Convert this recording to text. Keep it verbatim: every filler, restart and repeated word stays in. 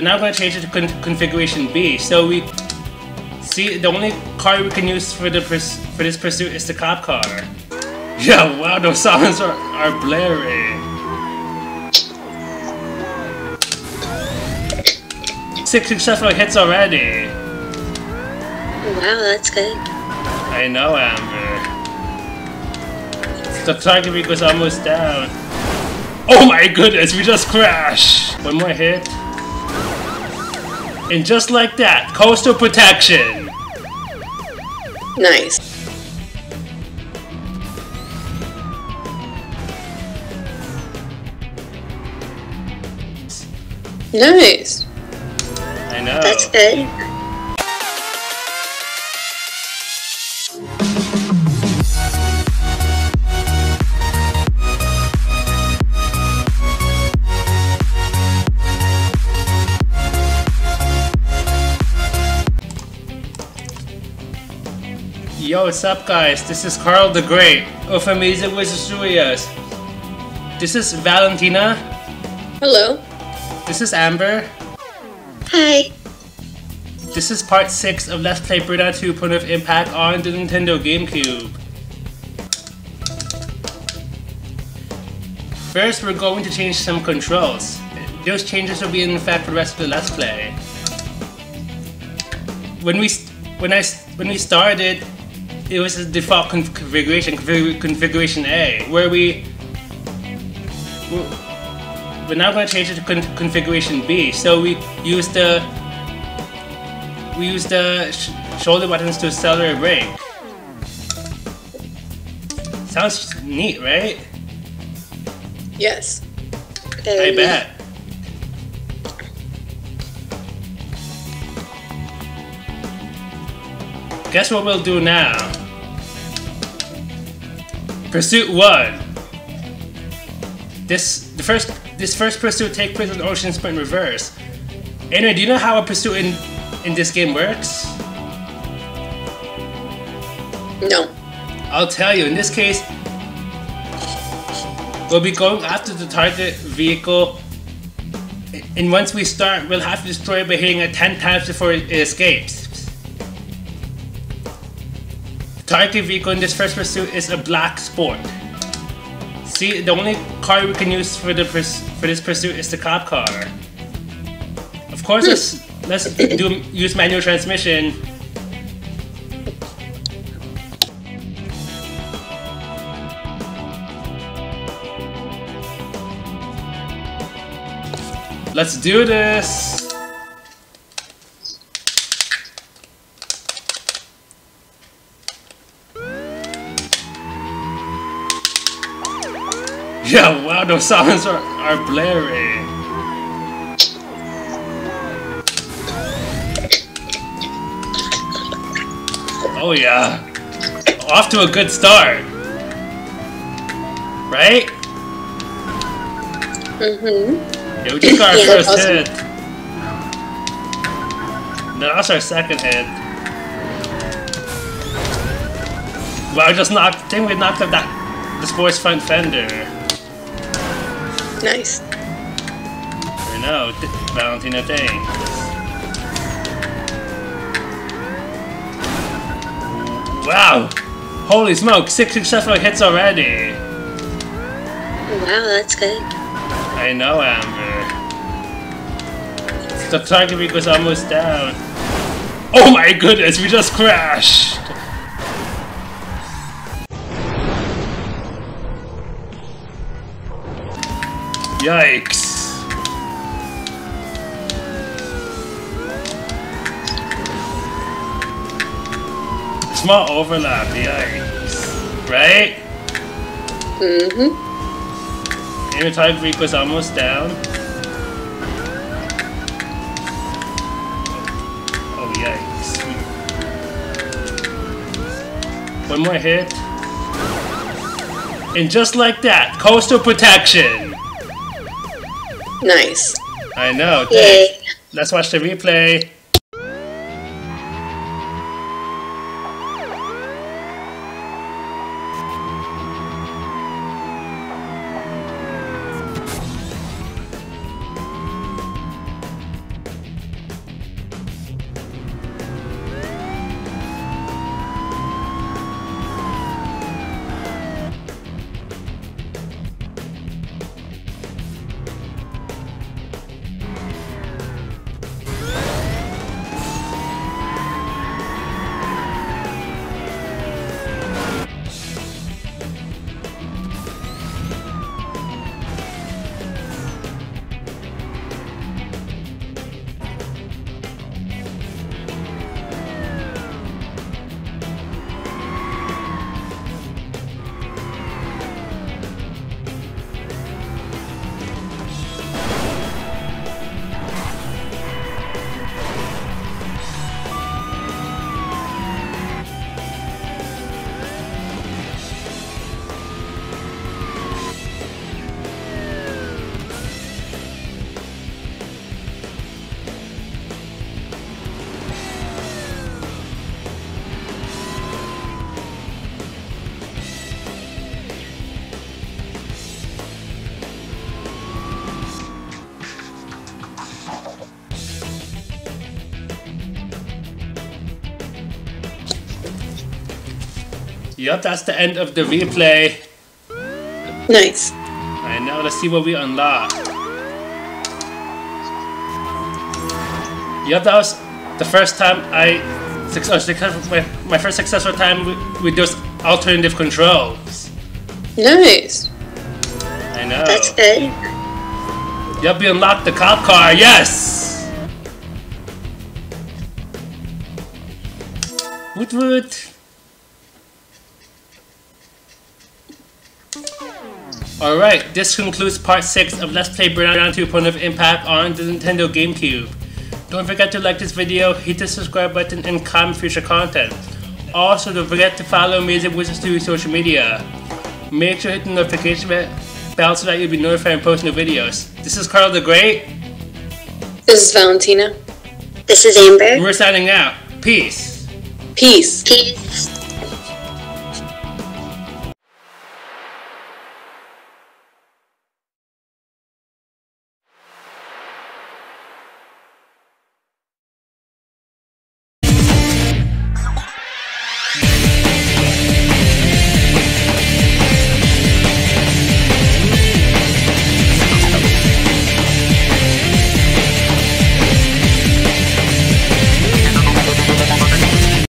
We're now going to change it to con configuration B. So we see the only car we can use for the for this pursuit is the cop car. Yeah, wow, those sirens are, are blaring. Six successful hits already. Wow, that's good. I know, Amber. The target vehicle is almost down. Oh my goodness, we just crashed! One more hit. And just like that, coastal protection! Nice. Nice. I know. That's good. Yo, what's up guys? This is Karl the Great of AmazingWizardStudios. This is Valentina. Hello. This is Amber. Hi. This is part six of Let's Play Burnout two: Point of Impact on the Nintendo GameCube. First, we're going to change some controls. Those changes will be in effect for the rest of the Let's Play. When we when I when we started, it was a default configuration, configuration A, where we. We're, We're now going to change it to con configuration B. So we use the we use the sh shoulder buttons to accelerate brake. Sounds neat, right? Yes. Very I neat. bet. Guess what we'll do now? Pursuit one. This the first. This first pursuit takes place on Ocean Sprint Reverse. Anyway, do you know how a pursuit in, in this game works? No. I'll tell you. In this case, we'll be going after the target vehicle, and once we start, we'll have to destroy it by hitting it ten times before it escapes. The target vehicle in this first pursuit is a black Sport. See, the only car we can use for the for this pursuit is the cop car. Of course, let's let's do use manual transmission. Let's do this. Yeah, wow, those sirens are, are blaring. Oh yeah. Off to a good start. Right? Mm-hmm. Yeah, we just got our yeah, first awesome. hit. No, that's our second hit. Wow, I just knocked, I think we knocked up that, the sports front fender. Nice. I know, Valentina thing. Wow! Holy smoke, six successful hits already! Wow, that's good. I know, Amber. The target vehicle is almost down. Oh my goodness, we just crashed! Yikes! Small overlap, yikes. Right? Mm-hmm. Inventory Greek was almost down. Oh, yikes. One more hit. And just like that, coastal protection! Nice. I know. Yay. Let's watch the replay. Yep, that's the end of the replay. Nice. Alright, now let's see what we unlock. Yep, that was the first time I... My, my first successful time with, with those alternative controls. Nice. I know. That's good. Yep, we unlocked the cop car, yes! Woot woot! Alright, this concludes part six of Let's Play Burnout two Point of Impact on the Nintendo GameCube. Don't forget to like this video, hit the subscribe button, and comment future content. Also, don't forget to follow Amazing Wizard Studios social media. Make sure to hit the notification bell so that you'll be notified when posting new videos. This is Karl the Great. This is Valentina. This is Amber. We're signing out. Peace. Peace. Peace.